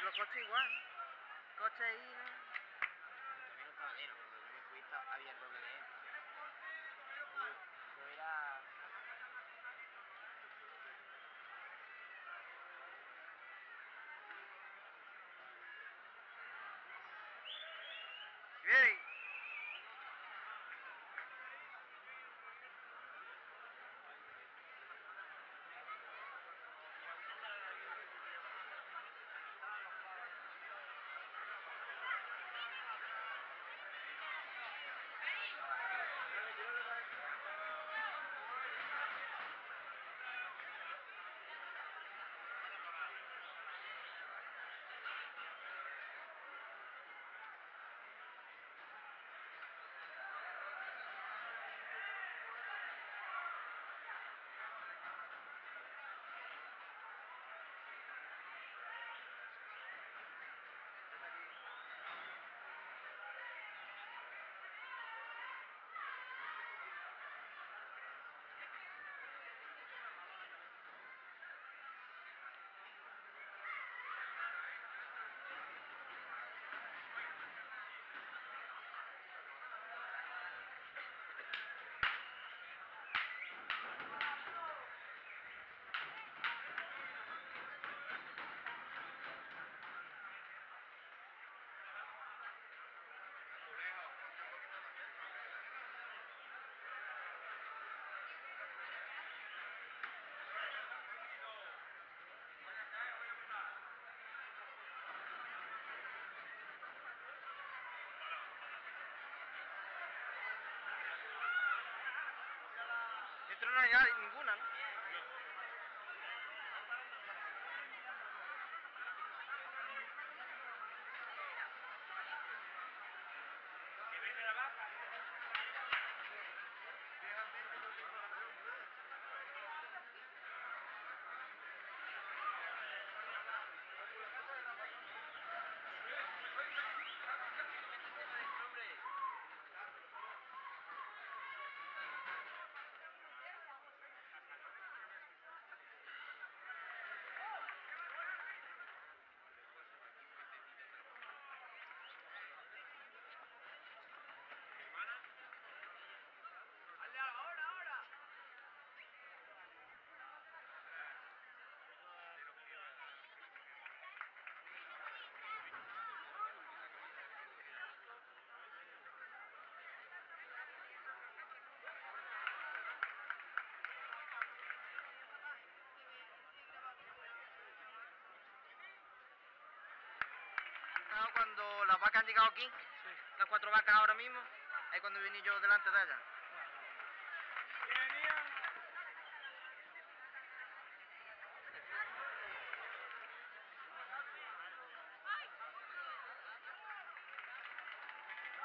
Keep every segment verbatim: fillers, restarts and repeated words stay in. Los coches igual, coche ahí, ¿no? También lo estaba lleno, porque yo me fui y había el doble de él. Yo era... ¡Hey! Pero no hay ninguna, ¿no? ¿no? Cuando las vacas han llegado aquí, sí. Las cuatro vacas ahora mismo, es cuando vine yo delante de allá.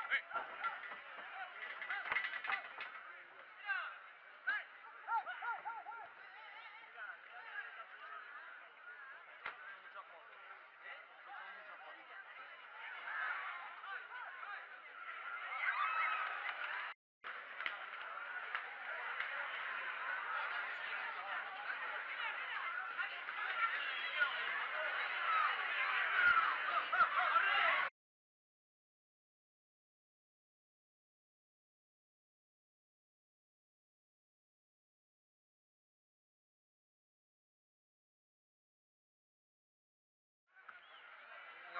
Venga,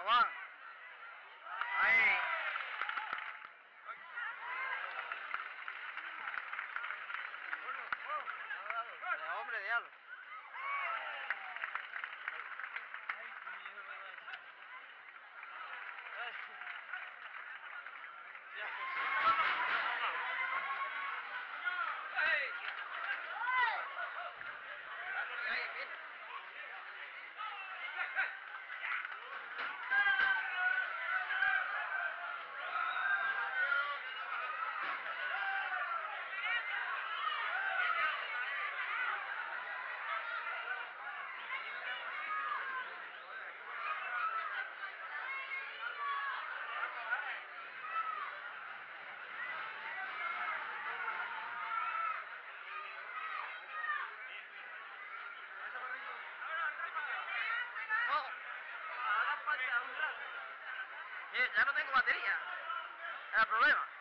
va. Ahí. La hombre, diablo. Ya no tengo batería, era el problema.